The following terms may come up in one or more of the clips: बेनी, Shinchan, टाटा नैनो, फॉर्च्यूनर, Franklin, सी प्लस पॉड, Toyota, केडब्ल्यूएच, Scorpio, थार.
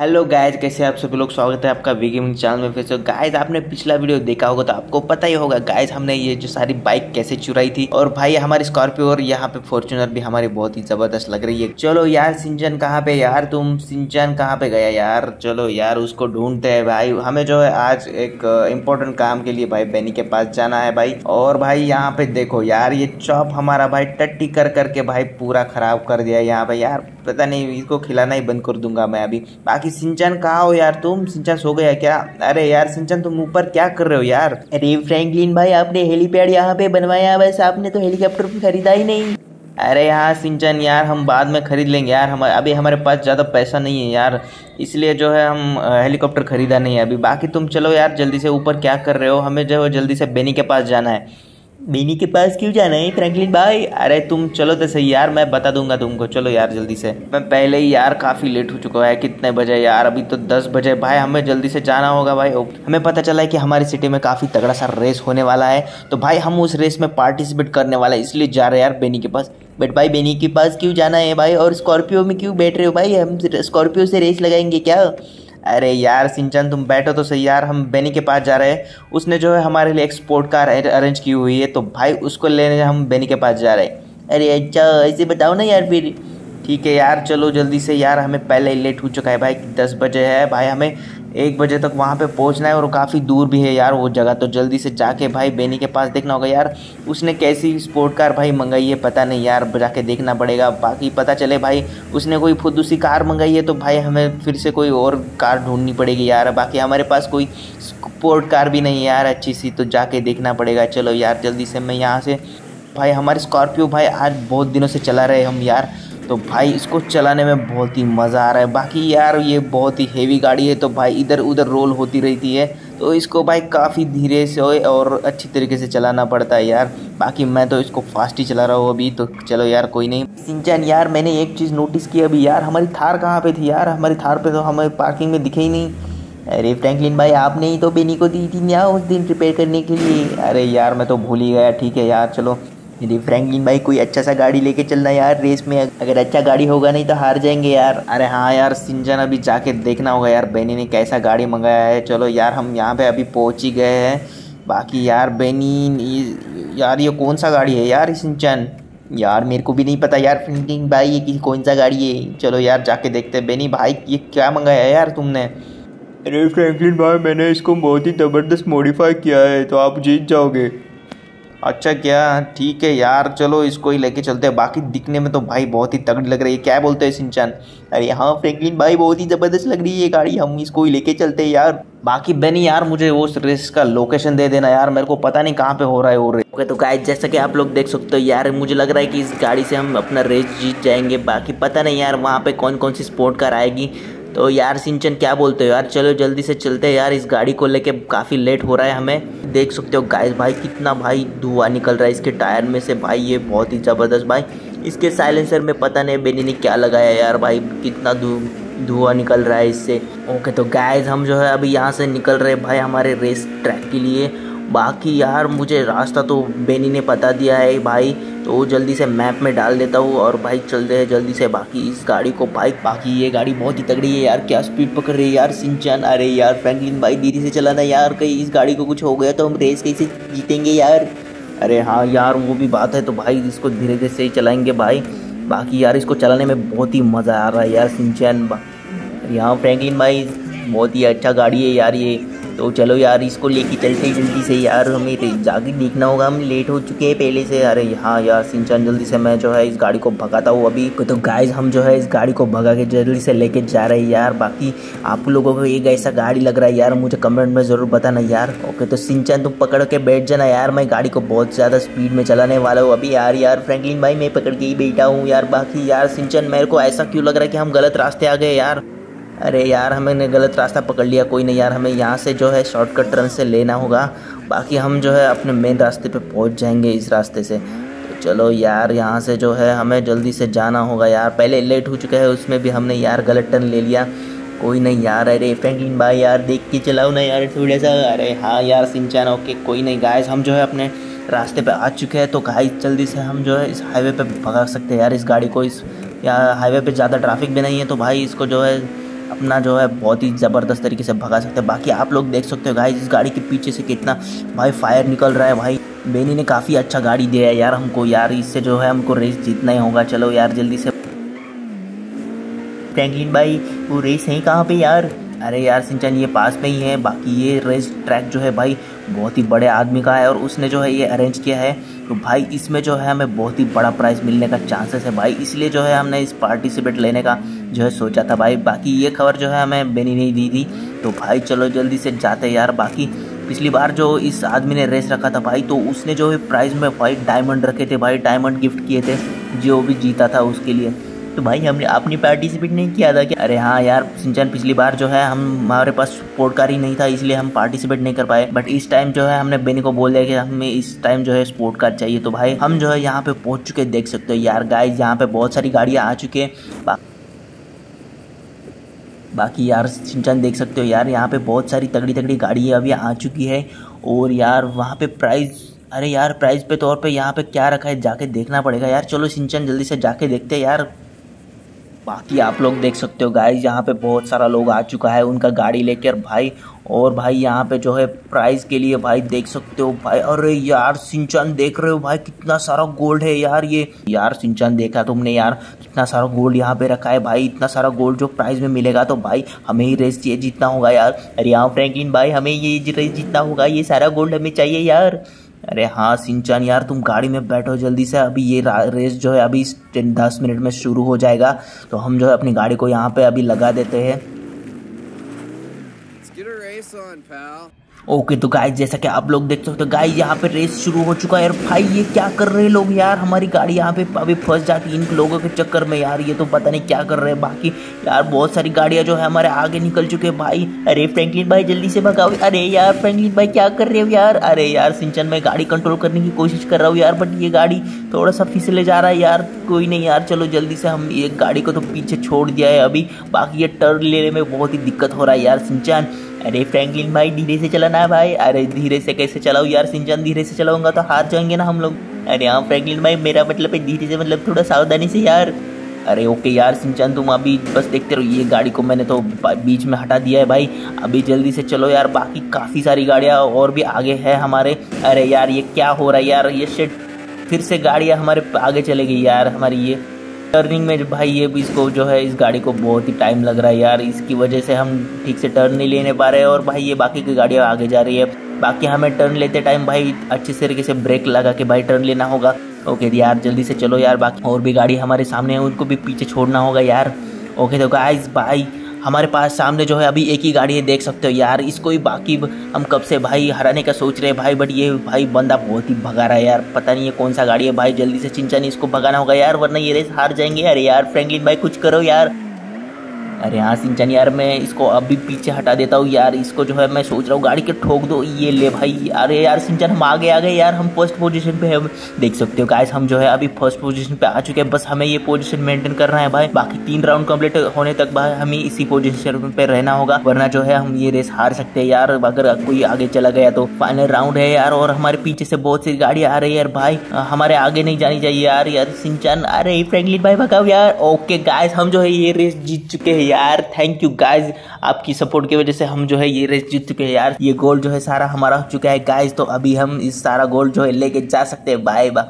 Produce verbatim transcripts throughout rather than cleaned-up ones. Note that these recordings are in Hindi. हेलो गाइज, कैसे आप सभी लोग। स्वागत है आपका वी गेमिंग चैनल में फिर से। गाइज आपने पिछला वीडियो देखा होगा तो आपको पता ही होगा गाइज हमने ये जो सारी बाइक कैसे चुराई थी। और भाई हमारी स्कॉर्पियो और यहाँ पे फॉर्च्यूनर भी हमारी बहुत ही जबरदस्त लग रही है। चलो यार शिनचैन कहाँ पे, यार तुम शिनचैन कहाँ पे गया यार। चलो यार उसको ढूंढते है भाई। हमें जो है आज एक इम्पोर्टेंट काम के लिए भाई बेनी के पास जाना है भाई। और भाई यहाँ पे देखो यार ये चॉप हमारा भाई टट्टी कर करके भाई पूरा खराब कर दिया यहाँ पे। यार पता नहीं इसको खिलाना ही बंद कर दूंगा मैं अभी। कि शिनचैन कहाँ हो यार तुम, शिनचैन सो गया क्या। अरे यार शिनचैन तुम ऊपर क्या कर रहे हो यार। अरे फ्रैंकलिन भाई आपने हेलीपैड यहाँ पे बनवाया, वैसे आपने तो हेलीकॉप्टर खरीदा ही नहीं। अरे हाँ शिनचैन यार हम बाद में खरीद लेंगे यार, हम अभी हमारे पास ज़्यादा पैसा नहीं है यार, इसलिए जो है हम हेलीकॉप्टर खरीदा नहीं है अभी। बाकी तुम चलो यार जल्दी से ऊपर, क्या कर रहे हो। हमें जो है जल्दी से बेनी के पास जाना है। बेनी के पास क्यों जाना है फ्रैंकलिन भाई। अरे तुम चलो तो सही यार, मैं बता दूंगा तुमको। चलो यार जल्दी से। मैं पहले ही यार काफ़ी लेट हो चुका है। कितने बजे यार, अभी तो दस बजे। भाई हमें जल्दी से जाना होगा भाई। हमें पता चला है कि हमारी सिटी में काफ़ी तगड़ा सा रेस होने वाला है, तो भाई हम उस रेस में पार्टिसिपेट करने वाला है, इसलिए जा रहे हैं यार बेनी के पास। बट भाई बेनी के पास क्यों जाना है भाई, और स्कॉर्पियो में क्यों बैठ रहे हो भाई। हम स्कॉर्पियो से रेस लगाएंगे क्या। अरे यार शिनचैन तुम बैठो तो सही यार, हम बेनी के पास जा रहे हैं। उसने जो है हमारे लिए एक स्पोर्ट कार अरेंज की हुई है, तो भाई उसको लेने हम बेनी के पास जा रहे हैं। अरे अच्छा ऐसे बताओ ना यार, फिर ठीक है यार चलो जल्दी से यार। हमें पहले लेट हो चुका है भाई, दस बजे है भाई, हमें एक बजे तक वहाँ पे पहुँचना है और काफ़ी दूर भी है यार वो जगह। तो जल्दी से जाके भाई बेनी के पास देखना होगा यार, उसने कैसी स्पोर्ट कार भाई मंगाई है पता नहीं यार, जाके देखना पड़ेगा। बाकी पता चले भाई उसने कोई खुद दूसरी कार मंगाई है तो भाई हमें फिर से कोई और कार ढूंढनी पड़ेगी यार। बाकी हमारे पास कोई स्पोर्ट कार भी नहीं यार अच्छी सी, तो जाके देखना पड़ेगा। चलो यार जल्दी से। मैं यहाँ से भाई हमारे स्कॉर्पियो भाई आज बहुत दिनों से चला रहे हम यार, तो भाई इसको चलाने में बहुत ही मज़ा आ रहा है। बाकी यार ये बहुत ही हेवी गाड़ी है, तो भाई इधर उधर रोल होती रहती है, तो इसको भाई काफ़ी धीरे से और अच्छी तरीके से चलाना पड़ता है यार। बाकी मैं तो इसको फास्ट ही चला रहा हूँ अभी, तो चलो यार कोई नहीं। शिनचैन यार मैंने एक चीज़ नोटिस की अभी यार, हमारी थार कहाँ पे थी यार। हमारी थार पे तो हमें पार्किंग में दिखे ही नहीं। अरे फ्रैंकलिन भाई आपने ही तो बेनी को दी थी यार उस दिन रिपेयर करने के लिए। अरे यार मैं तो भूल ही गया, ठीक है यार चलो। अरे फ्रैंकलिन भाई कोई अच्छा सा गाड़ी लेके चलना यार रेस में, अगर अच्छा गाड़ी होगा नहीं तो हार जाएंगे यार। अरे हाँ यार शिनचैन अभी जाके देखना होगा यार बेनी ने कैसा गाड़ी मंगाया है। चलो यार हम यहाँ पे अभी पहुँच ही गए हैं। बाकी यार बेनी यार ये कौन सा गाड़ी है यार शिनचैन, यार मेरे को भी नहीं पता यार फ्रैंकलिन भाई ये कौन सा गाड़ी है। चलो यार जाके देखते हैं। बेनी भाई ये क्या मंगाया है यार तुमने। अरे फ्रैंकलिन भाई मैंने इसको बहुत ही ज़बरदस्त मॉडिफाई किया है, तो आप जीत जाओगे। अच्छा क्या, ठीक है यार चलो इसको ही लेके चलते हैं। बाकी दिखने में तो भाई बहुत ही तगड़ी लग रही है, क्या बोलते हैं शिनचैन। अरे हाँ फ्रैंकलिन भाई बहुत ही ज़बरदस्त लग रही है ये गाड़ी, हम इसको ही लेके चलते हैं यार। बाकी बेनी यार मुझे वो रेस का लोकेशन दे देना यार, मेरे को पता नहीं कहाँ पे हो रहा है वो रेस। ओके तो गाइस जैसा कि आप लोग देख सकते हो यार, मुझे लग रहा है कि इस गाड़ी से हम अपना रेस जीत जाएंगे। बाकी पता नहीं यार वहाँ पर कौन कौन सी स्पोर्ट कार आएगी। तो यार शिनचैन क्या बोलते हो यार, चलो जल्दी से चलते हैं यार। इस गाड़ी को लेके काफ़ी लेट हो रहा है हमें। देख सकते हो गाइस भाई कितना भाई धुआं निकल रहा है इसके टायर में से भाई, ये बहुत ही ज़बरदस्त भाई। इसके साइलेंसर में पता नहीं बेनी ने क्या लगाया यार, भाई कितना धुआं निकल रहा है इससे। ओके तो गाइस हम जो है अभी यहाँ से निकल रहे भाई हमारे रेस ट्रैक के लिए। बाकी यार मुझे रास्ता तो बेनी ने बता दिया है भाई, तो जल्दी से मैप में डाल देता हूँ और भाई चलते हैं जल्दी से। बाकी इस गाड़ी को भाई, बाकी ये गाड़ी बहुत ही तगड़ी है यार, क्या स्पीड पकड़ रही है यार शिनचैन। अरे यार फ्रैंकलिन भाई धीरे से चलाना यार, कहीं इस गाड़ी को कुछ हो गया तो हम रेस कैसे जीतेंगे यार। अरे हाँ यार वो भी बात है, तो भाई इसको धीरे धीरे से ही चलाएँगे भाई। बाकी यार इसको चलाने में बहुत ही मज़ा आ रहा है यार शिनचैन। यहाँ फ्रैंकलिन भाई बहुत ही अच्छा गाड़ी है यार ये, तो चलो यार इसको लेके चलते हैं जल्दी से यार। हमें जाके देखना होगा, हम लेट हो चुके हैं पहले से। अरे हाँ यार शिनचैन जल्दी से, मैं जो है इस गाड़ी को भगाता हूँ अभी। तो गाइस हम जो है इस गाड़ी को भगा के जल्दी से लेके जा रहे हैं यार। बाकी आप लोगों को एक ऐसा गाड़ी लग रहा है यार, मुझे कमेंट में ज़रूर बताना यार। ओके तो शिनचैन तुम पकड़ के बैठ जाना यार, मैं गाड़ी को बहुत ज़्यादा स्पीड में चलाने वाला हूँ अभी यार। यार फ्रैंकलिन भाई मैं पकड़ के ही बैठा हूँ यार। बाकी यार शिनचैन मेरे को ऐसा क्यों लग रहा है कि हम गलत रास्ते आ गए यार। अरे यार हमने गलत रास्ता पकड़ लिया, कोई नहीं यार, हमें यहाँ से जो है शॉर्टकट टर्न से लेना होगा। बाकी हम जो है अपने मेन रास्ते पे पहुँच जाएंगे इस रास्ते से। तो चलो यार यहाँ से जो है हमें जल्दी से जाना होगा यार। पहले लेट हो चुका है, उसमें भी हमने यार गलत टर्न ले लिया, कोई नहीं यार। अरे फ्रैंकलिन भाई यार देख के चलाओ ना यार थोड़ा सा। अरे हाँ यार शिनचैन ओके कोई नहीं। गाइस हम जो है अपने रास्ते पे आ चुके हैं, तो गाइस जल्दी से हम जो है इस हाईवे पे भगा सकते हैं यार इस गाड़ी को। इस यार हाईवे पे ज़्यादा ट्रैफिक भी नहीं है, तो भाई इसको जो है अपना जो है बहुत ही ज़बरदस्त तरीके से भगा सकते हैं। बाकी आप लोग देख सकते हो गाइस इस गाड़ी के पीछे से कितना भाई फायर निकल रहा है। भाई बेनी ने काफ़ी अच्छा गाड़ी दिया है यार हमको, यार इससे जो है हमको रेस जीतना ही होगा। चलो यार जल्दी से फ्रैंकलिन भाई, वो रेस है कहाँ पे यार? अरे यार शिनचैन ये पास में ही है। बाकी ये रेस ट्रैक जो है भाई बहुत ही बड़े आदमी का है और उसने जो है ये अरेंज किया है, तो भाई इसमें जो है हमें बहुत ही बड़ा प्राइज़ मिलने का चांसेस है भाई, इसलिए जो है हमने इस पार्टिसिपेट लेने का जो है सोचा था भाई। बाकी ये खबर जो है हमें बेनी नहीं दी थी, तो भाई चलो जल्दी से जाते यार। बाकी पिछली बार जो इस आदमी ने रेस रखा था भाई, तो उसने जो है प्राइज़ में भाई डायमंड रखे थे भाई, डायमंड गिफ्ट किए थे जो भी जीता था उसके लिए। तो भाई हमने आपने पार्टिसिपेट नहीं किया था क्या? अरे हाँ यार शिनचैन, पिछली बार जो है हम हमारे पास स्पोर्ट कार ही नहीं था इसलिए हम पार्टिसिपेट नहीं कर पाए, बट इस टाइम जो है हमने बेनी को बोल दिया कि हमें इस टाइम जो है स्पोर्ट कार चाहिए। तो भाई हम जो है यहाँ पे पहुँच चुके, देख सकते हो यार गाइस यहाँ पे बहुत सारी गाड़ियाँ आ चुकी है। बा... बाकी यार शिनचैन देख सकते हो यार यहाँ पे बहुत सारी तगड़ी तगड़ी गाड़ियाँ अभी आ चुकी है। और यार वहाँ पे प्राइस, अरे यार प्राइस पे तौर पर यहाँ पे क्या रखा है जाके देखना पड़ेगा यार। चलो शिनचैन जल्दी से जाके देखते हैं यार। बाकी आप लोग देख सकते हो गाइस यहाँ पे बहुत सारा लोग आ चुका है उनका गाड़ी लेकर भाई, और भाई यहाँ पे जो है प्राइस के लिए भाई देख सकते हो भाई। अरे यार शिनचैन देख रहे हो भाई कितना सारा गोल्ड है यार ये। यार शिनचैन देखा तुमने यार कितना सारा गोल्ड यहाँ पे रखा है भाई, इतना सारा गोल्ड जो प्राइस में मिलेगा तो भाई हमें ही रेस ये जीतना होगा यार। अरे हाँ फ्रैंकलिन भाई हमें ये रेस जीतना होगा, ये सारा गोल्ड हमें चाहिए यार। अरे हाँ शिनचैन यार तुम गाड़ी में बैठो जल्दी से, अभी ये रेस जो है अभी दस मिनट में शुरू हो जाएगा, तो हम जो है अपनी गाड़ी को यहाँ पे अभी लगा देते हैं। ओके तो गाइस जैसा कि आप लोग देख सकते हो गाइस यहाँ पे रेस शुरू हो चुका है। और भाई ये क्या कर रहे हैं लोग यार, हमारी गाड़ी यहाँ पे अभी फंस जाती है इन लोगों के चक्कर में यार, ये तो पता नहीं क्या कर रहे हैं। बाकी यार बहुत सारी गाड़ियाँ जो है हमारे आगे निकल चुके हैं भाई। अरे फ्रैंकलिन भाई जल्दी से भगाओ। अरे यार फ्रैंकलिन भाई क्या कर रहे हो यार? अरे यार शिनचैन मैं गाड़ी कंट्रोल करने की कोशिश कर रहा हूँ यार, बट ये गाड़ी थोड़ा सा फिसले जा रहा है यार। कोई नहीं यार चलो जल्दी से हम ये गाड़ी को तो पीछे छोड़ दिया है अभी। बाकी ये टर्न लेने में बहुत ही दिक्कत हो रहा है यार शिनचैन। अरे फ्रैंकलिन भाई धीरे से चलाना है भाई। अरे धीरे से कैसे चलाऊँ यार शिनचैन, धीरे से चलाऊंगा तो हार जाएंगे ना हम लोग। अरे हाँ फ्रैंकलिन भाई मेरा मतलब है धीरे से, मतलब थोड़ा सावधानी से यार। अरे ओके यार शिनचैन तुम अभी बस देखते रहो, ये गाड़ी को मैंने तो बीच में हटा दिया है भाई, अभी जल्दी से चलो यार। बाकी काफ़ी सारी गाड़ियाँ और भी आगे है हमारे। अरे यार ये क्या हो रहा है यार, ये शेट फिर से गाड़ियाँ हमारे आगे चले गई यार हमारी। ये टर्निंग में भाई ये भी इसको जो है इस गाड़ी को बहुत ही टाइम लग रहा है यार, इसकी वजह से हम ठीक से टर्न नहीं लेने पा रहे हैं। और भाई ये बाकी की गाड़ियाँ आगे जा रही है, बाकी हमें टर्न लेते टाइम भाई अच्छे तरीके से ब्रेक लगा के भाई टर्न लेना होगा। ओके यार जल्दी से चलो यार, बाकी और भी गाड़ी हमारे सामने है उनको भी पीछे छोड़ना होगा यार। ओके तो गाइस भाई हमारे पास सामने जो है अभी एक ही गाड़ी है, देख सकते हो यार इसको ही बाकी हम कब से भाई हराने का सोच रहे हैं भाई, बट ये भाई बंदा बहुत ही भगा रहा है यार। पता नहीं ये कौन सा गाड़ी है भाई, जल्दी से शिनचैन इसको भगाना होगा यार वरना ये रेस हार जाएंगे। अरे यार फ्रैंकलिन भाई कुछ करो यार। अरे हाँ शिनचैन यार मैं इसको अभी पीछे हटा देता हूँ यार, इसको जो है मैं सोच रहा हूँ गाड़ी के ठोक दो। ये ले भाई। अरे यार शिनचैन हम आगे आ गए यार, हम फर्स्ट पोजीशन पे है, देख सकते हो गाइस हम जो है अभी फर्स्ट पोजीशन पे आ चुके हैं। बस हमें ये पोजीशन मेंटेन करना है भाई, बाकी तीन राउंड कंप्लीट होने तक भाई हमें इसी पोजीशन पे रहना होगा वरना जो है हम ये रेस हार सकते हैं यार अगर कोई आगे चला गया तो। फाइनल राउंड है यार और हमारे पीछे से बहुत सी गाड़ी आ रही है यार भाई, हमारे आगे नहीं जानी चाहिए यार। यार शिनचैन अरे फ्रैंकलिन भाई भगाओ यार। ओके गाइस हम जो है ये रेस जीत चुके हैं यार, थैंक यू गाइज आपकी सपोर्ट की वजह से हम जो है ये रेस जीत चुके हैं यार। ये गोल्ड जो है सारा हमारा हो चुका है गाइज, तो अभी हम इस सारा गोल्ड जो है लेके जा सकते हैं बाय बाय।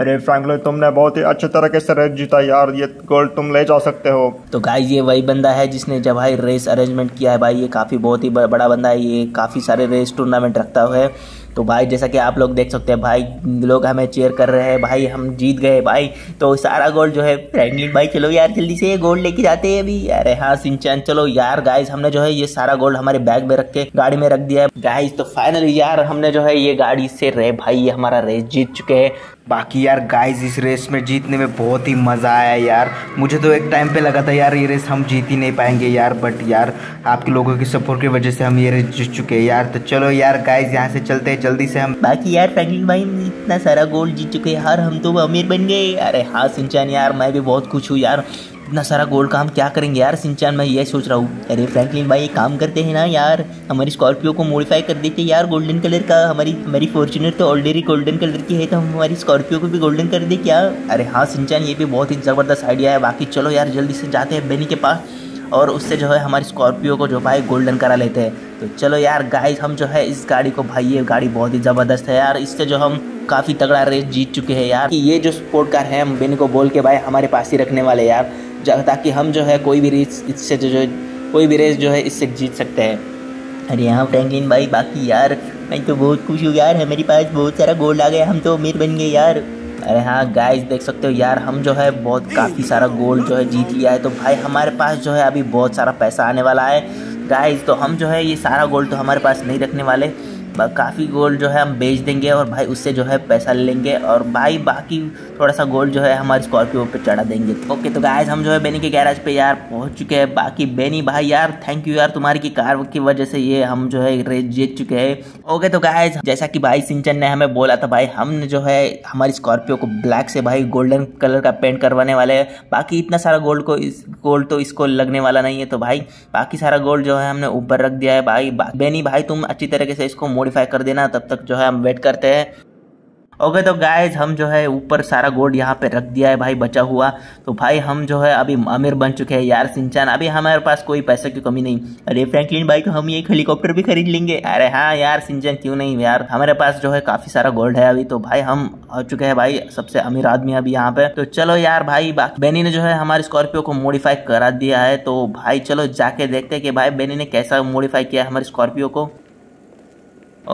अरे फ्रैंकलिन तुमने बहुत ही अच्छे तरीके से रेस जीता यार, ये गोल्ड तुम ले जा सकते हो। तो गाइज ये वही बंदा है जिसने जब भाई रेस अरेंजमेंट किया है भाई, ये काफ़ी बहुत ही बड़ा बंदा है, ये काफ़ी सारे रेस टूर्नामेंट रखता है। तो भाई जैसा कि आप लोग देख सकते हैं भाई लोग हमें चीयर कर रहे हैं भाई, हम जीत गए भाई। तो सारा गोल्ड जो है फ्रैंकलिन भाई चलो यार जल्दी से ये गोल्ड लेके जाते हैं अभी। अरे हाँ शिनचैन चलो यार गाइस हमने जो है ये सारा गोल्ड हमारे बैग में रख के गाड़ी में रख दिया है गाइस। तो फाइनली यार हमने जो है ये गाड़ी से रहे भाई ये हमारा रेस जीत चुके हैं। बाकी यार गाइस इस रेस में जीतने में बहुत ही मज़ा आया यार, मुझे तो एक टाइम पे लगा था यार ये रेस हम जीत ही नहीं पाएंगे यार, बट यार आपके लोगों की सपोर्ट की वजह से हम ये रेस जीत चुके हैं यार। तो चलो यार गाइस यहाँ से चलते हैं जल्दी से हम। बाकी यार फ्रैंकलिन भाई इतना सारा गोल्ड जीत चुके हैं यार, हम तो अमीर बन गए। अरे हाँ शिनचैन यार मैं भी बहुत खुश हूँ यार, इतना सारा गोल्ड का हम क्या करेंगे यार शिनचैन मैं ये सोच रहा हूँ। अरे फ्रैंकलिन भाई एक काम करते हैं ना यार, हमारी स्कॉर्पियो को मॉडिफाई कर देते हैं यार गोल्डन कलर का, हमारी हमारी फॉर्च्यूनर तो ऑलरेडी गोल्डन कलर की है तो हम हमारी स्कॉर्पियो को भी गोल्डन कर दे क्या? अरे हाँ शिनचैन ये भी बहुत ही ज़बरदस्त आइडिया है। बाकी चलो यार जल्दी से जाते हैं बेनी के पास और उससे जो है हमारी स्कॉर्पियो को जो भाई गोल्डन करा लेते हैं। तो चलो यार गाइस, हम जो है इस गाड़ी को, भाई ये गाड़ी बहुत ही ज़बरदस्त है यार, इससे जो हम काफ़ी तगड़ा रेस जीत चुके हैं यार। कि ये जो स्पोर्ट कार है हम बिन को बोल के भाई हमारे पास ही रखने वाले यार, ताकि हम जो है कोई भी रेस इससे जो है कोई भी रेस जो है इससे जीत सकते हैं। अरे हाँ फ्रैंकलिन भाई, बाकी यार मैं तो बहुत खुश हूँ यार, हमारे पास बहुत सारा गोल्ड आ गया, हम तो अमीर बन गए यार। अरे हाँ गाइस, देख सकते हो यार हम जो है बहुत काफ़ी सारा गोल्ड जो है जीत लिया है। तो भाई हमारे पास जो है अभी बहुत सारा पैसा आने वाला है गाइस। तो हम जो है ये सारा गोल्ड तो हमारे पास नहीं रखने वाले, काफ़ी गोल्ड जो है हम बेच देंगे और भाई उससे जो है पैसा ले लेंगे, और भाई बाकी थोड़ा सा गोल्ड जो है हमारे स्कॉर्पियो पे चढ़ा देंगे। ओके तो गाइस, हम जो है बेनी के गैराज पे यार पहुंच चुके हैं। बाकी बेनी भाई यार थैंक यू यार, तुम्हारी की कार की वजह से ये हम जो है रेस जीत चुके हैं। ओके तो गाइस, जैसा कि भाई शिनचैन ने हमें बोला था, भाई हमने जो है हमारी स्कॉर्पियो को ब्लैक से भाई गोल्डन कलर का पेंट करवाने वाले हैं। बाकी इतना सारा गोल्ड को इस गोल्ड तो इसको लगने वाला नहीं है, तो भाई बाकी सारा गोल्ड जो है हमने ऊपर रख दिया है। भाई बेनी भाई तुम अच्छी तरीके से इसको मॉडिफाई कर देना, तब तक जो है हम वेट करते हैं। ओके तो गाइज, हम जो है ऊपर सारा गोल्ड यहाँ पे रख दिया है भाई बचा हुआ। तो भाई हम जो है अभी अमीर बन चुके हैं यार शिनचैन, अभी हमारे पास कोई पैसे की कमी नहीं। अरे फ्रैंकलिन भाई, तो हम एक हेलीकॉप्टर भी खरीद लेंगे। अरे हाँ यार शिनचैन, क्यों नहीं यार, हमारे पास जो है काफ़ी सारा गोल्ड है अभी, तो भाई हम हो चुके हैं भाई सबसे अमीर आदमी अभी यहाँ पे। तो चलो यार भाई, बेनी ने जो है हमारे स्कॉर्पियो को मॉडिफाई करा दिया है, तो भाई चलो जाके देखते हैं कि भाई बेनी ने कैसा मॉडिफाई किया है हमारे स्कॉर्पियो को।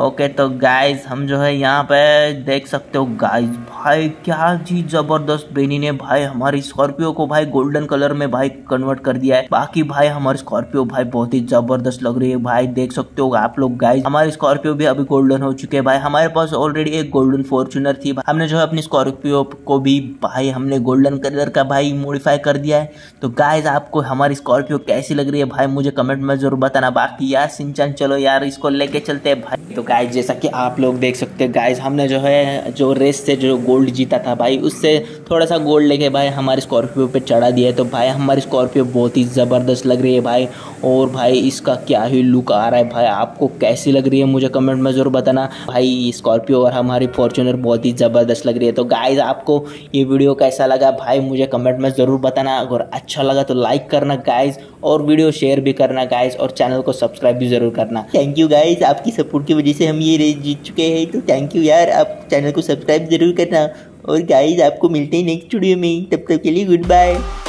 ओके तो गाइज, हम जो है यहाँ पे देख सकते हो गाइज, भाई क्या चीज जबरदस्त, बेनी ने भाई हमारी स्कॉर्पियो को भाई गोल्डन कलर में भाई कन्वर्ट कर दिया है। बाकी भाई हमारी स्कॉर्पियो भाई बहुत ही जबरदस्त लग रही है भाई, देख सकते हो आप लोग गाइज, हमारी स्कॉर्पियो भी अभी गोल्डन हो चुके हैं। भाई हमारे पास ऑलरेडी एक गोल्डन फॉर्च्यूनर थी, हमने जो है अपनी स्कॉर्पियो को भी भाई हमने गोल्डन कलर का भाई मॉडिफाई कर दिया है। तो गाइज आपको हमारी स्कॉर्पियो कैसी लग रही है भाई मुझे कमेंट में जरूर बताना। बाकी यार शिनचैन चलो यार इसको लेके चलते हैं भाई। तो गाइज जैसा कि आप लोग देख सकते हैं गाइज, हमने जो है जो रेस से जो गोल्ड जीता था भाई उससे थोड़ा सा गोल्ड लेके भाई हमारे स्कॉर्पियो पे चढ़ा दिया है। तो भाई हमारी स्कॉर्पियो बहुत ही ज़बरदस्त लग रही है भाई, और भाई इसका क्या ही लुक आ रहा है भाई, आपको कैसी लग रही है मुझे कमेंट में ज़रूर बताना। भाई स्कॉर्पियो और हमारी फॉर्च्यूनर बहुत ही ज़बरदस्त लग रही है। तो गाइज आपको ये वीडियो कैसा लगा भाई मुझे कमेंट में ज़रूर बताना, अगर अच्छा लगा तो लाइक करना गाइज, और वीडियो शेयर भी करना गाइज, और चैनल को सब्सक्राइब भी ज़रूर करना। थैंक यू गाइज, आपकी सपोर्ट की वजह से हम ये रेस जीत चुके हैं। तो थैंक यू यार, आप चैनल को सब्सक्राइब ज़रूर करना। और गाइज आपको मिलते हैं नेक्स्ट वीडियो में, तब तक के लिए गुड बाय।